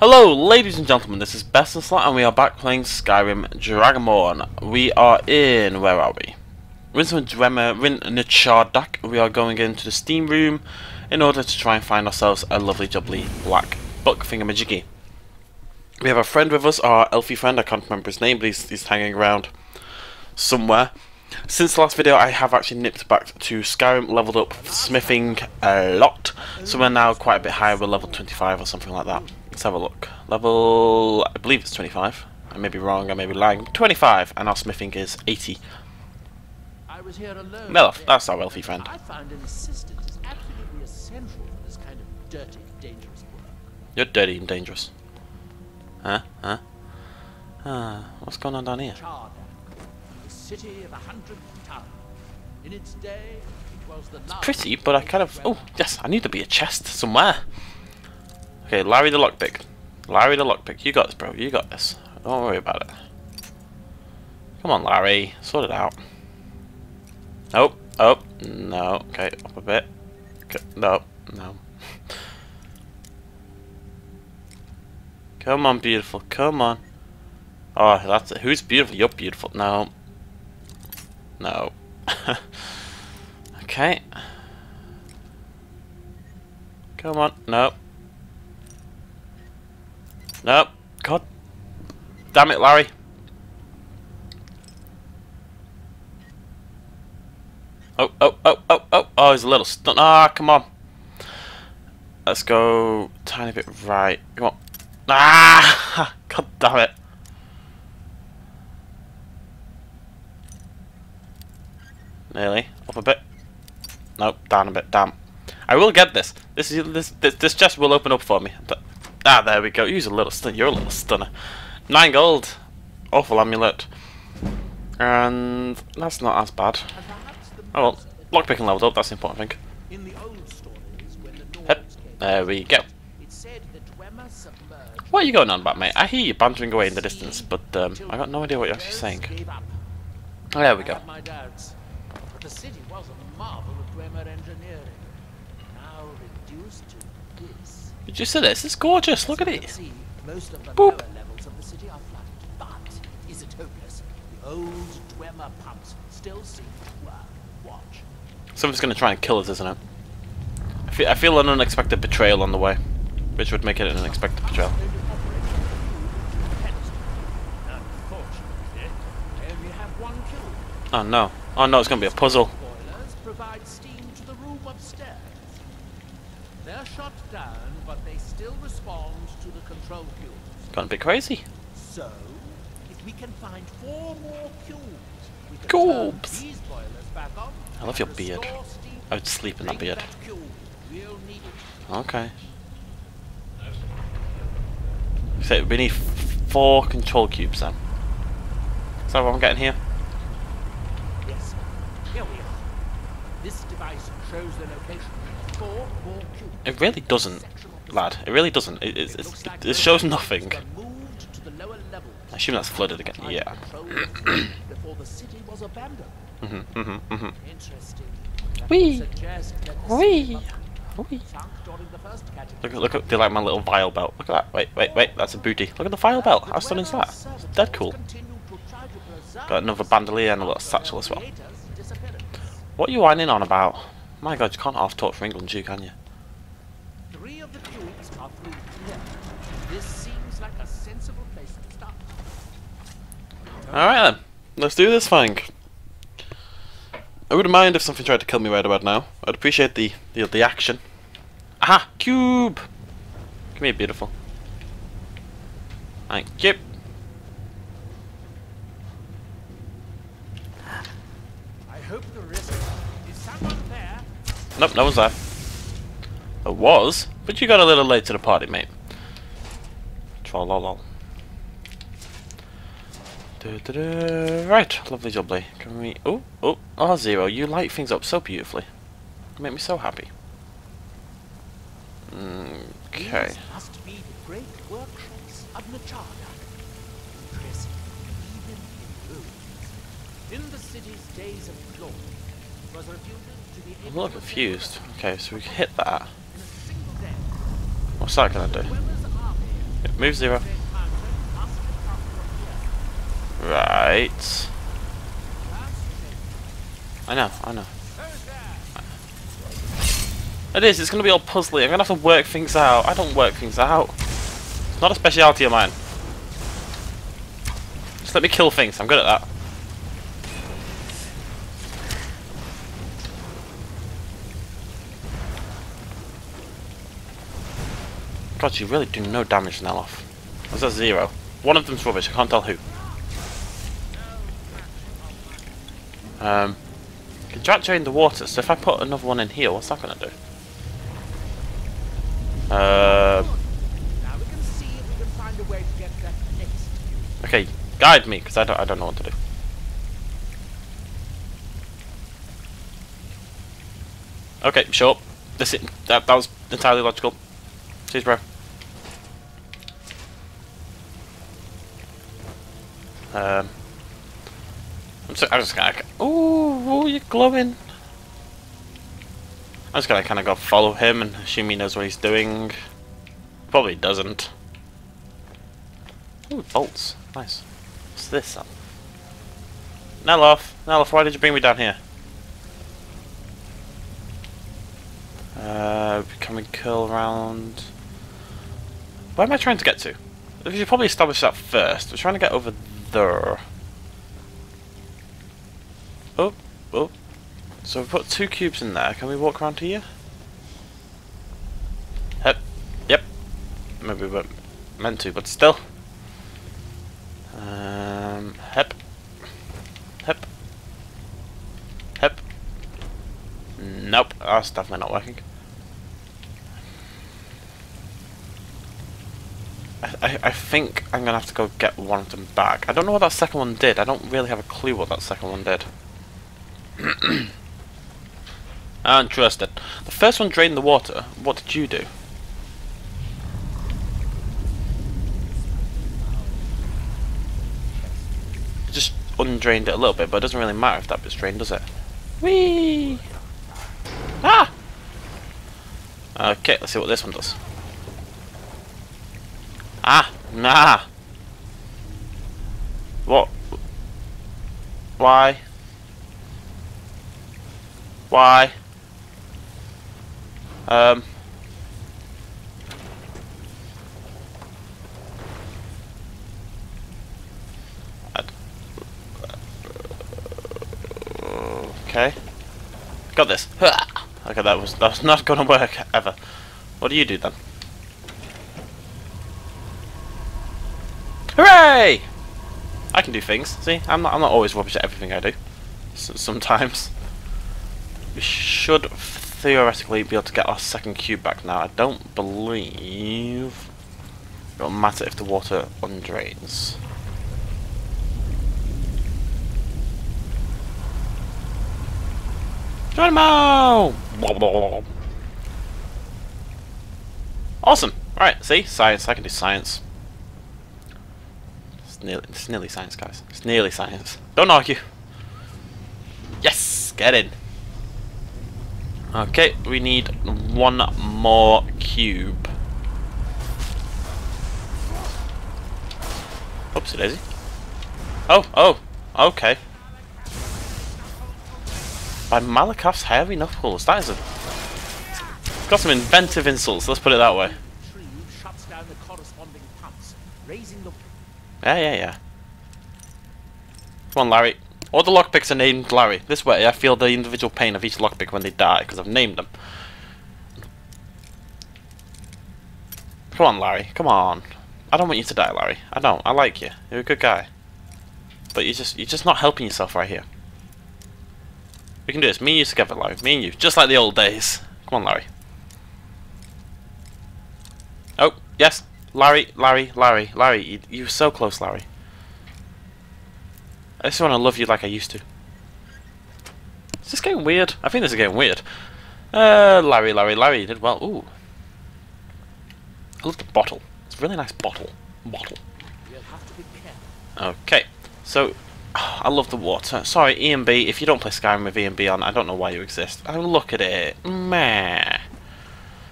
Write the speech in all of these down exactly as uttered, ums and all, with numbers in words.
Hello ladies and gentlemen, this is BestInSlot and we are back playing Skyrim Dragonborn. We are in, where are we? We're in Drema, we are going into the steam room in order to try and find ourselves a lovely jubbly black buck thingamajiggy. We have a friend with us, our elfie friend, I can't remember his name, but he's, he's hanging around somewhere. Since the last video I have actually nipped back to Skyrim, leveled up smithing a lot, so we're now quite a bit higher, we're level twenty-five or something like that. Let's have a look. Level, I believe it's twenty-five. I may be wrong, I may be lying. twenty-five, and our smithing is eighty. Neloth, that's our wealthy friend. I found an assistant is absolutely essential for this kind of dirty, dangerous work. You're dirty and dangerous. Huh? Huh? Ah, what's going on down here? The city of a hundred towns. In its day, it was the last. It's pretty, but I kind of. Oh, yes, I need to be a chest somewhere. Okay, Larry the lockpick. Larry the lockpick. You got this, bro. You got this. Don't worry about it. Come on, Larry. Sort it out. Nope. Oh, oh. No. Okay, up a bit. Okay. No. No. Come on, beautiful. Come on. Oh, that's it. Who's beautiful? You're beautiful. No. No. Okay. Come on. No. No, God damn it, Larry. Oh, oh, oh, oh, oh, oh, he's a little stunned. Ah, come on. Let's go tiny bit right. Come on. Ah, God damn it. Nearly. Up a bit. Nope, down a bit, damn. I will get this. This is this this this chest will open up for me. Ah, there we go. Use a little stunner. You're a little stunner. Nine gold. Awful amulet. And that's not as bad. Oh well. Lockpick and leveled up. That's the important thing. Yep. There we go. What are you going on about, mate? I hear you bantering away in the distance, but um, I got no idea what you're actually saying. Oh, there we go. The city was a marvel of Dwemer engineering. Now reduced to this. Did you see this? It's gorgeous. Look at it. Boop. Someone's going to try and kill us, isn't it? I feel, I feel an unexpected betrayal on the way, which would make it an unexpected betrayal. Oh no! Oh no! It's going to be a puzzle. They're shot down, but they still respond to the control cubes. Gone a bit crazy. So, if we can find four more cubes, we can turn these boilers back on. I love your beard. I would sleep in that beard. That we'll need it. Okay. So we need four control cubes then. Is that what I'm getting here? Yes. Here we are. This device shows the location. It really doesn't, lad. It really doesn't. It, it, it's, it, it shows nothing. I assume that's flooded again. Yeah. Mhm. Mhm. Mhm. Wee. Wee. Wee. Look! Look! Look! They like my little vial belt. Look at that. Wait! Wait! Wait! That's a booty. Look at the vial belt. How stunning is that? It's dead cool. Got another bandolier and a little satchel as well. What are you whining on about? My God, you can't half-talk for England, you can you? Three of the cubes are through here. This seems like a sensible place to start. All right then, let's do this thing. I wouldn't mind if something tried to kill me right about now. I'd appreciate the the, the action. Aha, cube! Come here, beautiful. Thank you. I hope the risk is someone. Nope, no one's there. I was, but you got a little late to the party, mate. Trollolol. Right, lovely jubbly. Can we... Oh, oh, R zero, you light things up so beautifully. You make me so happy. Okay. In the city's days of glory, was reputed. I'm a little confused. Okay, so we hit that. What's that gonna do? Yep, move zero. Right. I know, I know. It is, it's going to be all puzzly. I'm going to have to work things out. I don't work things out. It's not a speciality of mine. Just let me kill things. I'm good at that. God, you really do no damage to Neloth. That's a zero. One of them's rubbish, I can't tell who. Um, can drag drain the water, so if I put another one in here, what's that going to do? Uh, okay, guide me, because I don't, I don't know what to do. Okay, sure. This it, that, that was entirely logical. Cheers, bro. Um, I'm, so, I'm just gonna. Ooh, ooh, you're glowing. I'm just gonna kind of go follow him and assume he knows what he's doing. Probably doesn't. Ooh, bolts. Nice. What's this? Neloth, Neloth, why did you bring me down here? Uh, can we curl around? Where am I trying to get to? We should probably establish that first. We're trying to get over there. Oh, oh. So we've put two cubes in there. Can we walk around here? Yep. Yep. Maybe we weren't meant to, but still. Um, hep. Hep. Hep. Nope. Our stuff might not working. I, I think I'm going to have to go get one of them back. I don't know what that second one did. I don't really have a clue what that second one did. Interesting. The first one drained the water. What did you do? Just undrained it a little bit, but it doesn't really matter if that bit's drained, does it? Whee! Ah! Okay, let's see what this one does. Ah! Nah! What? Why? Why? Um... Okay. Got this. Okay, that was, that was not gonna work, ever. What do you do then? Hooray! I can do things. See, I'm not. I'm not always rubbish at everything I do. S sometimes we should theoretically be able to get our second cube back now. I don't believe it will matter if the water undrains. Geronimo! Awesome. All right. See, science. I can do science. Nearly, it's nearly science, guys. It's nearly science. Don't argue. Yes! Get in! Okay, we need one more cube. Oopsie daisy. Oh, oh, okay. By Malakaf's hairy knuckles. That is a... It's got some inventive insults, let's put it that way. Yeah, yeah, yeah. Come on, Larry. All the lockpicks are named Larry. This way, I feel the individual pain of each lockpick when they die, because I've named them. Come on, Larry. Come on. I don't want you to die, Larry. I don't. I like you. You're a good guy. But you're just, you're just not helping yourself right here. We can do this. Me and you together, Larry. Me and you. Just like the old days. Come on, Larry. Oh, yes. Larry, Larry, Larry, Larry, you, you were so close, Larry. I just want to love you like I used to. Is this getting weird? I think this is getting weird. Uh, Larry, Larry, Larry, you did well. Ooh. I love the bottle. It's a really nice bottle. Bottle. Okay. So, oh, I love the water. Sorry, E M B, if you don't play Skyrim with E M B on, I don't know why you exist. Oh, look at it. Meh.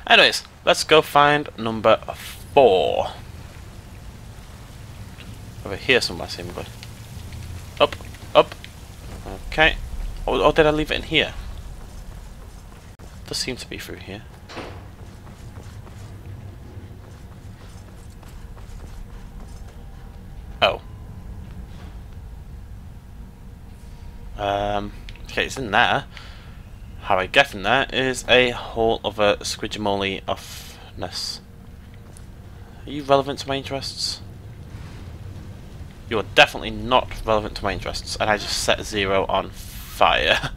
Anyways, let's go find number four. Four. Over here somewhere, seemingly. Up, up. Okay. Or, or did I leave it in here? It does seem to be through here. Oh. Um. Okay, it's in there. How I get in there is a whole other squidgemolly offness. Are you relevant to my interests? You are definitely not relevant to my interests, and I just set zero on fire.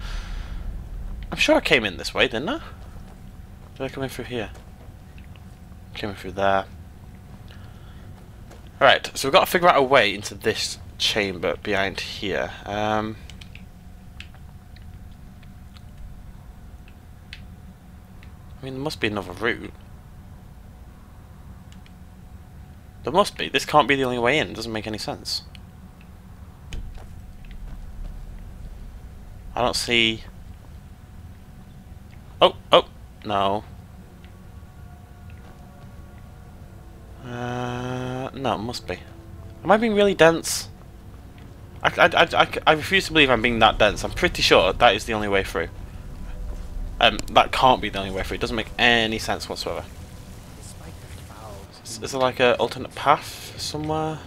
I'm sure I came in this way, didn't I? Did I come in through here? Came in through there. Alright, so we've got to figure out a way into this chamber behind here. Um, I mean, there must be another route. There must be. This can't be the only way in. It doesn't make any sense. I don't see... Oh, oh, no. Uh, no, it must be. Am I being really dense? I, I, I, I, I refuse to believe I'm being that dense. I'm pretty sure that is the only way through. Um, that can't be the only way through. It doesn't make any sense whatsoever. Is there like an alternate path somewhere?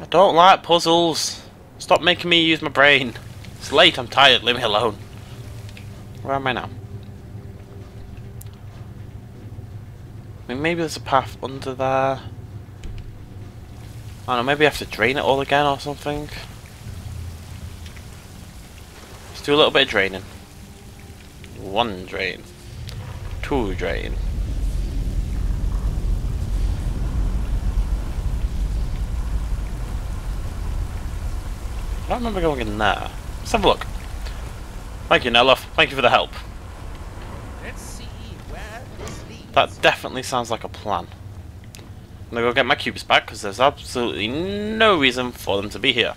I don't like puzzles. Stop making me use my brain. It's late, I'm tired, leave me alone. Where am I now? I mean, maybe there's a path under there. I don't know, maybe I have to drain it all again or something. Let's do a little bit of draining. One drain. Two drain. I don't remember going in there. Let's have a look. Thank you, Neloth. Thank you for the help. Let's see where this leads. That definitely sounds like a plan. I'm gonna go get my cubes back because there's absolutely no reason for them to be here.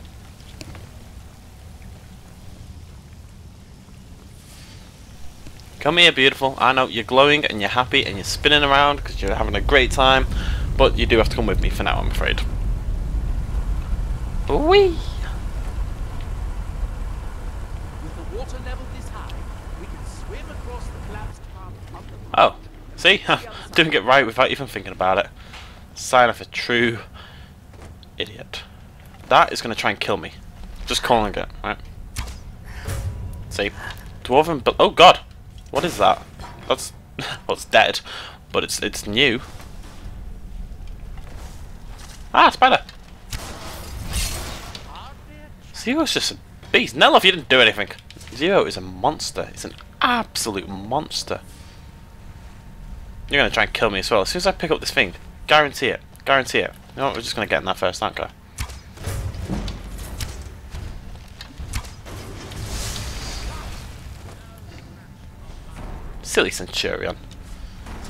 Come here, beautiful. I know you're glowing and you're happy and you're spinning around because you're having a great time, but you do have to come with me for now, I'm afraid. Whee! With the water level this high, we can swim across the collapsed part of the Oh, see? Doing it right without even thinking about it. Sign of a true idiot. That is going to try and kill me. Just calling it, right? See? Dwarven... But oh, God! What is that? That's well, it's dead, but it's it's new. Ah, spider! Zero's just a beast. Neloth, you didn't do anything. Zero is a monster. It's an absolute monster. You're gonna try and kill me as well. As soon as I pick up this thing, guarantee it. Guarantee it. You know what? We're just gonna get in that first, aren't we? Silly Centurion.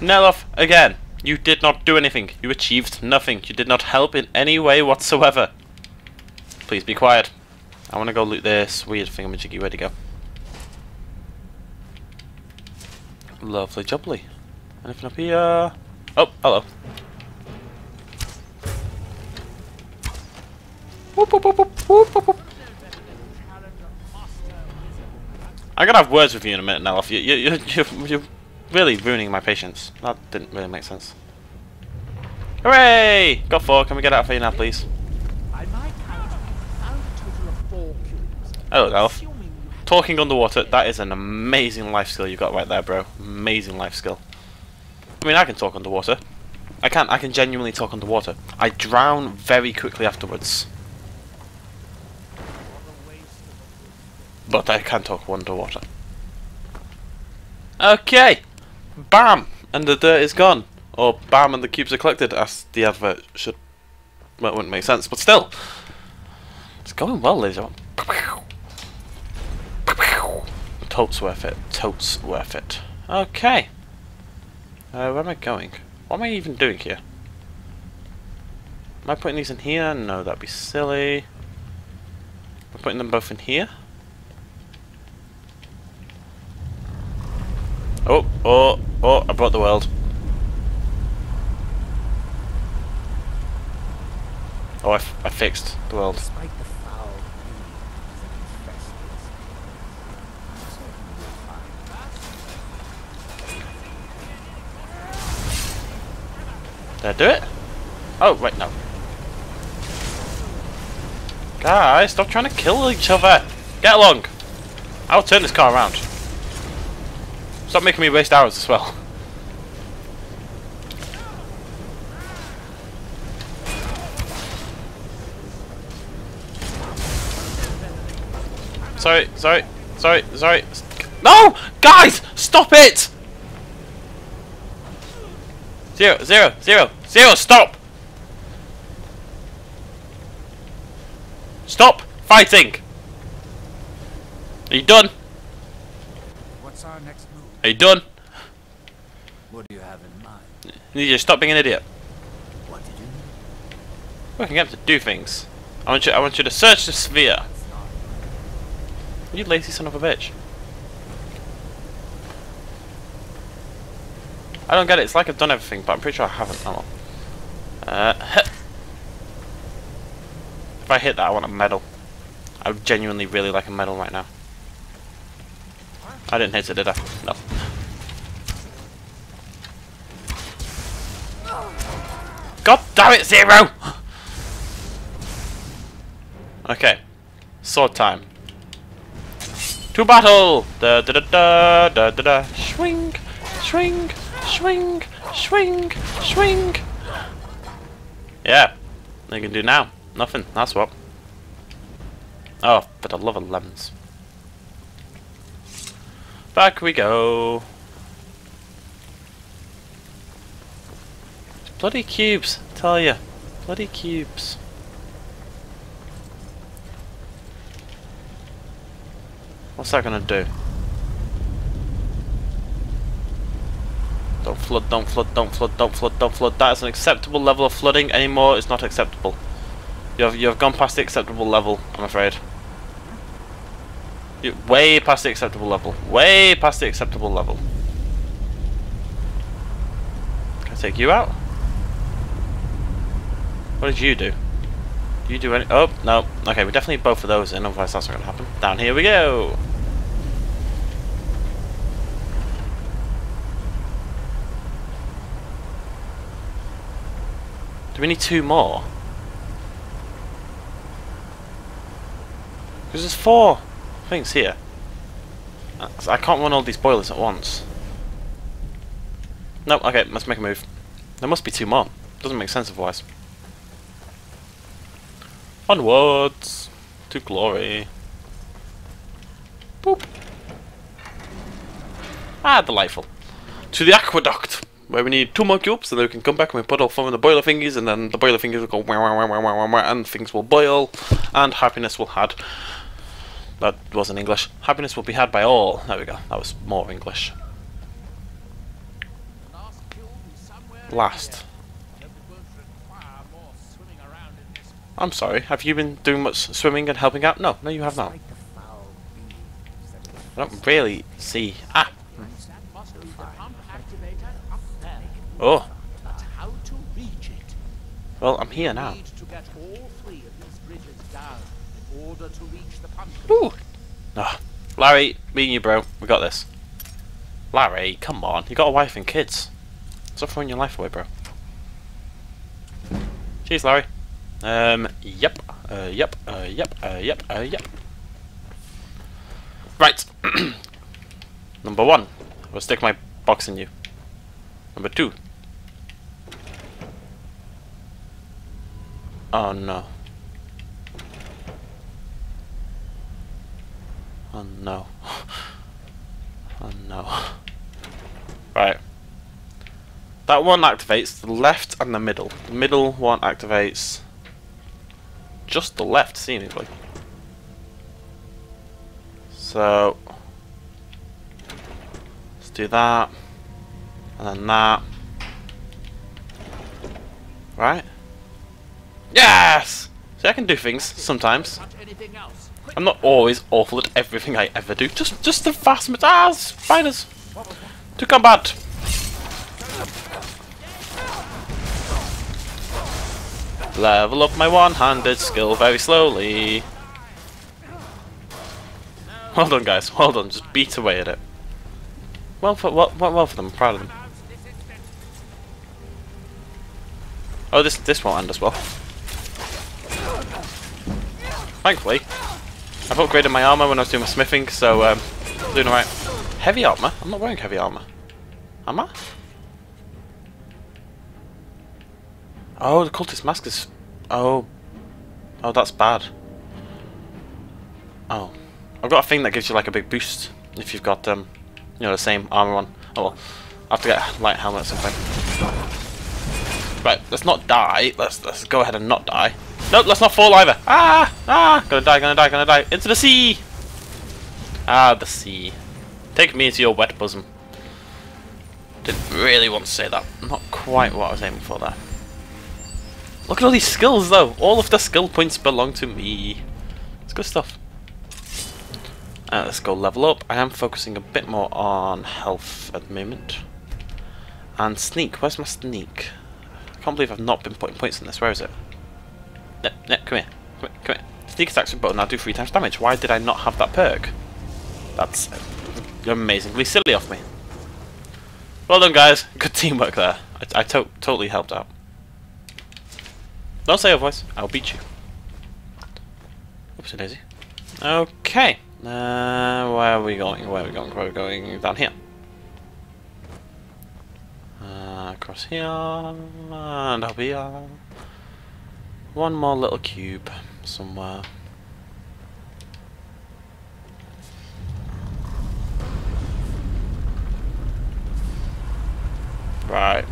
Neloth, again, you did not do anything. You achieved nothing. You did not help in any way whatsoever. Please be quiet. I want to go loot this weird thingamajiggy. Where'd it go? Lovely jubbly. Anything up here? Oh, hello. Whoop, whoop, whoop, whoop, whoop, whoop. I'm gonna have words with you in a minute, Neloth. You, you, you, you're really ruining my patience. That didn't really make sense. Hooray! Got four. Can we get out of here now, please? Oh, Neloth. Talking underwater. That is an amazing life skill you got right there, bro. Amazing life skill. I mean, I can talk underwater. I can. I can genuinely talk underwater. I drown very quickly afterwards. But I can talk underwater. Okay! Bam! And the dirt is gone. Or bam and the cubes are collected, as the advert should... Well, it wouldn't make sense, but still! It's going well, ladies and gentlemen. Totes worth it. Totes worth it. Okay. Uh, where am I going? What am I even doing here? Am I putting these in here? No, that'd be silly. Am I putting them both in here? Oh, oh, oh, I brought the world. Oh, I, f I fixed the world. Despite the foul need, did I do it? Oh, wait, no. Guys, stop trying to kill each other. Get along. I'll turn this car around. Stop making me waste hours as well. Sorry, sorry, sorry, sorry. No! Guys! Stop it! Zero, zero, zero, zero, stop! Stop fighting! Are you done? What's our next move? Are you done? What do you have in mind? You need to stop being an idiot. What did you mean? Working up to do things. I want you I want you to search the sphere. You lazy son of a bitch. I don't get it, it's like I've done everything, but I'm pretty sure I haven't. Oh. Uh, if I hit that, I want a medal. I would genuinely really like a medal right now. I didn't hit it, did I? No. God damn it, Zero! Okay. Sword time. To battle! Da da da da da da da. Swing! Swing! Swing! Swing! Swing! Yeah. What you can do now? Nothing. That's what. Oh, but I love lemons. Back we go. Bloody cubes, I tell ya. Bloody cubes. What's that gonna do? Don't flood, don't flood, don't flood, don't flood, don't flood. That is an acceptable level of flooding anymore. It's not acceptable. You've you've gone past the acceptable level, I'm afraid. You're way past the acceptable level. Way past the acceptable level. Can I take you out? What did you do? Did you do any? Oh no. Okay, we definitely need both of those in, otherwise that's not going to happen. Down here we go. Do we need two more? Because there's four things here. I can't run all these boilers at once. No, okay, let's make a move. There must be two more. Doesn't make sense otherwise. Onwards to glory. Boop. Ah, delightful. To the aqueduct, where we need two more cubes, so that we can come back and we put all four in the boiler thingies, and then the boiler thingies will go wah, wah, wah, wah, wah, wah, and things will boil, and happiness will had. That wasn't English. Happiness will be had by all. There we go. That was more English. Last. I'm sorry. Have you been doing much swimming and helping out? No, no, you have not. I don't really see. Ah. Oh. Well, I'm here now. Ooh. Oh. Larry, me and you, bro. We got this. Larry, come on. You got a wife and kids. Stop throwing your life away, bro. Jeez, Larry. Um, yep, uh, yep, uh, yep, uh, yep, uh, yep. Right. Number one. I'll stick my box in you. Number two. Oh, no. Oh, no. Oh, no. Right. That one activates the left and the middle. The middle one activates... just the left, seemingly. So let's do that, and then that. Right? Yes! See, I can do things sometimes. I'm not always awful at everything I ever do. Just, just the vast majority. Ah, spiders! To combat! Level up my one-handed skill very slowly. Well done, guys. Well done. Just beat away at it. Well, for, well, well for them. I'm proud of them. Oh, this this won't end as well. Thankfully, I've upgraded my armor when I was doing my smithing, so um, doing alright. Heavy armor? I'm not wearing heavy armor. Am I? Oh, the cultist mask is. Oh, oh, that's bad. Oh, I've got a thing that gives you like a big boost if you've got um, you know, the same armor on. Oh well, I have to get a light helmet or something. Right, let's not die. Let's let's go ahead and not die. No, let's not fall either. Ah, ah, gonna die, gonna die, gonna die. Into the sea. Ah, the sea. Take me into your wet bosom. Didn't really want to say that. Not quite what I was aiming for there. Look at all these skills though. All of the skill points belong to me. It's good stuff. Uh, let's go level up. I am focusing a bit more on health at the moment. And sneak. Where's my sneak? I can't believe I've not been putting points in this. Where is it? No, no, come here. Come here, come here. Sneak attack button now do three times damage. Why did I not have that perk? That's amazingly silly of me. Well done, guys. Good teamwork there. I, I to totally helped out. Don't say otherwise. I'll beat you. Oopsie daisy. Okay. Uh, where are we going? Where are we going? Where are we going? Down here. Uh, across here, and I'll be uh, one more little cube somewhere. Right.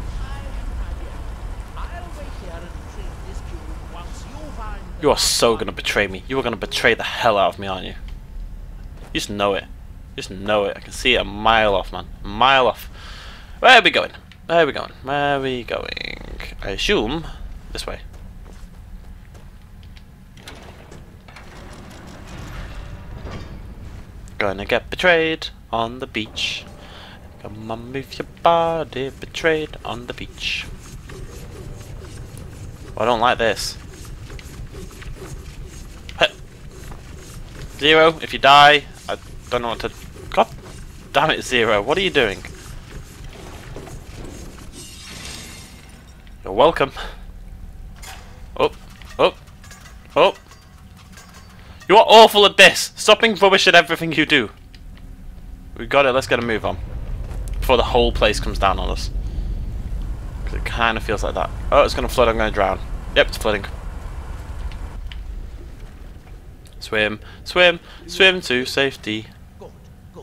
You are so gonna betray me. You are gonna betray the hell out of me, aren't you? You just know it. You just know it. I can see it a mile off, man. A mile off. Where are we going? Where are we going? Where are we going? I assume this way. Gonna get betrayed on the beach. Come on, move your body. Betrayed on the beach. Oh, I don't like this. Heh. Zero, if you die, I don't know what to... God damn it, Zero. What are you doing? You're welcome. Up, up, up. You are awful at this. Stopping rubbish at everything you do. We got it. Let's get a move on before the whole place comes down on us. Cause it kind of feels like that. Oh, it's gonna flood. I'm gonna drown. Yep, it's flooding. Swim, swim, swim to safety. Good, good.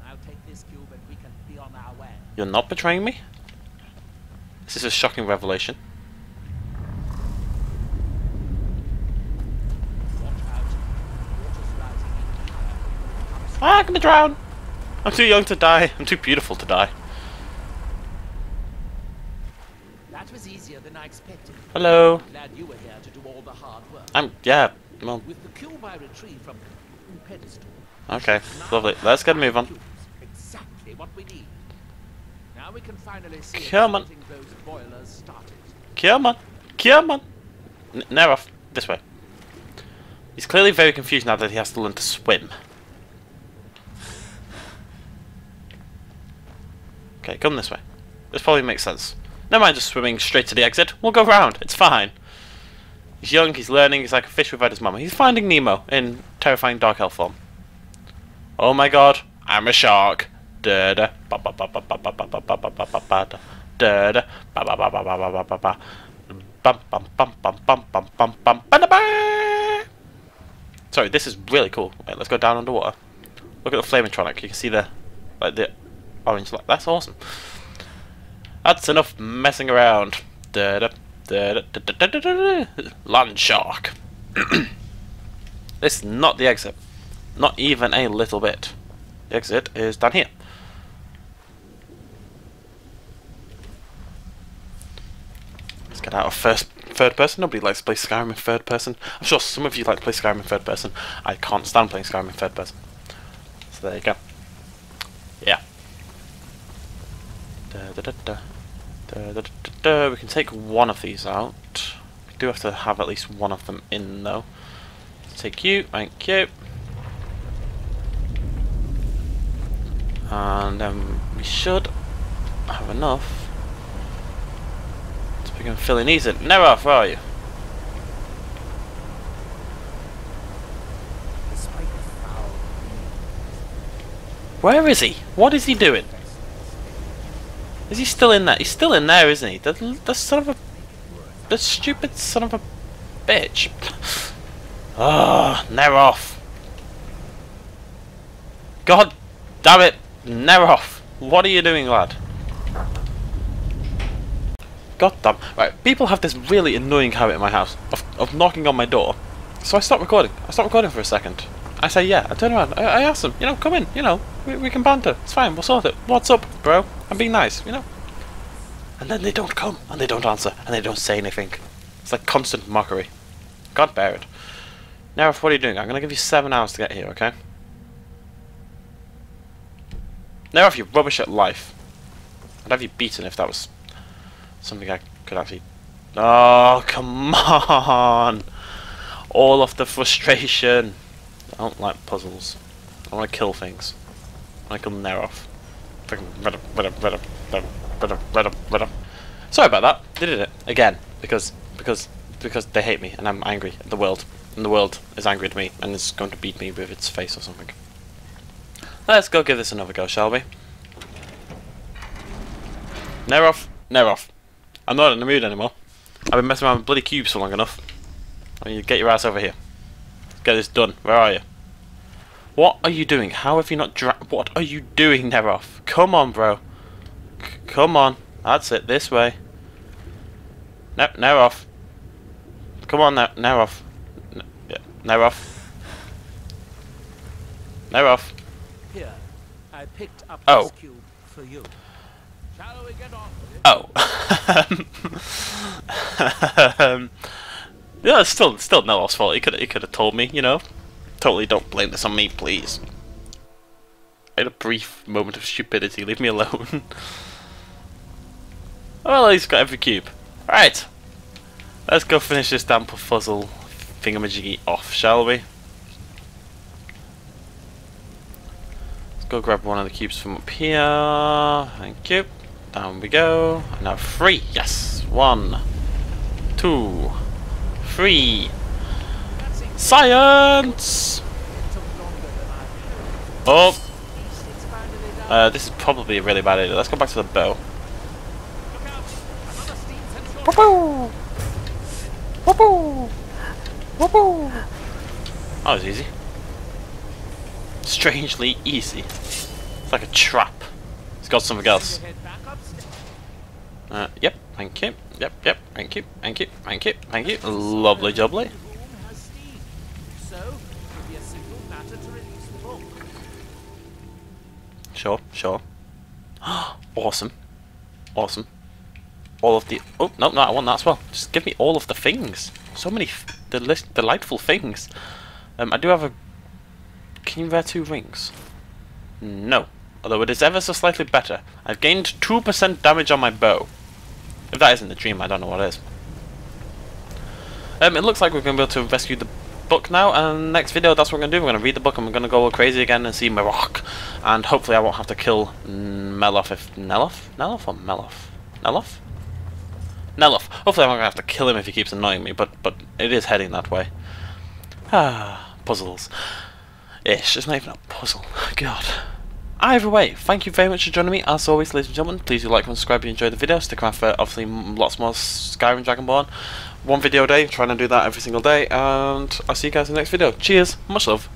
And I'll take this cube, and we can be on our way. You're not betraying me? This is a shocking revelation. Ah, I'm gonna drown! I'm too young to die. I'm too beautiful to die. That was easier than I expected. Hello. Glad you were here to do all the hard work. I'm yeah. Well. With the cube I retrieved from the pedestal. Okay, lovely. Let's get a move on. Exactly what we need. Now we can finally see Come on. Those boilers started. Come on. Come on. N Neroth, this way. He's clearly very confused now that he has to learn to swim. Okay, come this way. This probably makes sense. Never mind just swimming straight to the exit. We'll go round. It's fine. He's young, he's learning, he's like a fish without his mama. He's finding Nemo in terrifying dark elf form. Oh my god, I'm a shark. Da da ba ba ba ba ba ba ba ba ba ba ba da da ba ba ba ba ba ba ba ba bum bum bum bum bum bum bum bum bum bum. Sorry, this is really cool. Wait, let's go down underwater. Look at the flametronic. You can see the like the orange light. That's awesome. That's enough messing around. Da da da da da da da. Land shark. This is not the exit. Not even a little bit. The exit is down here. Get out of first, third person. Nobody likes to play Skyrim in third person. I'm sure some of you like to play Skyrim in third person. I can't stand playing Skyrim in third person. So there you go. Yeah. Da, da, da, da. Da, da, da, da, da. We can take one of these out. We do have to have at least one of them in though. Take you, thank you. And then um, we should have enough to begin filling these in. Neroth, where are you? Where is he? What is he doing? Is he still in there? He's still in there, isn't he? The, the son of a... The stupid son of a bitch. Ah, oh, Neroth. God damn it, Neroth. What are you doing, lad? God damn. Right, people have this really annoying habit in my house of, of knocking on my door. So I stop recording. I stop recording for a second. I say, yeah, I turn around, I, I ask them, you know, come in, you know, we, we can banter, it's fine, we'll sort it, what's up, bro, I'm being nice, you know. And then they don't come, and they don't answer, and they don't say anything. It's like constant mockery. God bear it. Now, what are you doing? I'm going to give you seven hours to get here, okay? Now, if you're rubbish at life, I'd have you beaten if that was something I could actually... Oh, come on! All of the frustration! I don't like puzzles. I want to kill things. I want to kill Neroth. Freaking red up, red up, red up, red up, red up, red up. Sorry about that. They did it again because because because they hate me and I'm angry at the world and the world is angry at me and is going to beat me with its face or something. Let's go give this another go, shall we? Neroth, Neroth. I'm not in the mood anymore. I've been messing around with bloody cubes for long enough. I mean, get your ass over here. Get this done. Where are you? What are you doing? How have you not dra- What are you doing, Neroth? Come on, bro. C come on. That's it. This way. Ne Neroth. Come on, ne Neroth. Ne yeah. Neroth. Neroth. Here, I picked up oh. This cube for you. Shall we get on with it? Oh. um. Yeah, it's still, still Neloth's fault. He could, he could have told me, you know. Totally don't blame this on me, please. I had a brief moment of stupidity. Leave me alone. Well, he's got every cube. Right, let's go finish this damn puzzle thingamajiggy off, shall we? Let's go grab one of the cubes from up here. Thank you. Down we go. And now three. Yes, one, two. Free science. Oh, uh, this is probably a really bad idea. Let's go back to the bow. Oh, that was easy. Strangely easy. It's like a trap. It's got something else. Uh, yep. Thank you. Yep, yep, thank you, thank you, thank you, thank you. Lovely jubbly. Sure, sure. Awesome. Awesome. All of the... Oh, no, no, I want that as well. Just give me all of the things. So many del delightful things. Um, I do have a... Can you wear two rings? No. Although it is ever so slightly better. I've gained two percent damage on my bow. If that isn't the dream, I don't know what is. Um, it looks like we're going to be able to rescue the book now, and next video that's what we're going to do. We're going to read the book and we're going to go all crazy again and see Meroch. And hopefully I won't have to kill Neloth if... Neloth? Neloth or Meloth? Neloth? Neloth. Hopefully I'm not going to have to kill him if he keeps annoying me, but, but it is heading that way. Ah, puzzles. Ish, it's not even a puzzle. God. Either way, thank you very much for joining me. As always, ladies and gentlemen, please do like and subscribe if you enjoyed the video. Stick around for obviously lots more Skyrim Dragonborn. One video a day, trying to do that every single day, and I'll see you guys in the next video. Cheers, much love.